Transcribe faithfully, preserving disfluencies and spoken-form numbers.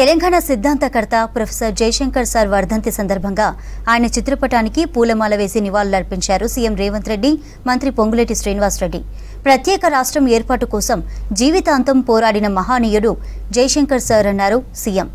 తెలంగాణ సిద్ధాంతకర్త professor Jayashankar sir వర్ధంతి సందర్భంగా ఆయన చిత్రపటానికి పూలమాల వేసి నివాళులర్పించారు సీఎం రేవంత్ రెడ్డి, మంత్రి పొంగులెట్టి శ్రీనివాసరెడ్డి. ప్రత్యేక రాష్ట్రం ఏర్పాటు కోసం జీవితాంతం పోరాడిన మహానీయుడు జయశంకర్ సార్ అన్నారు సీఎం.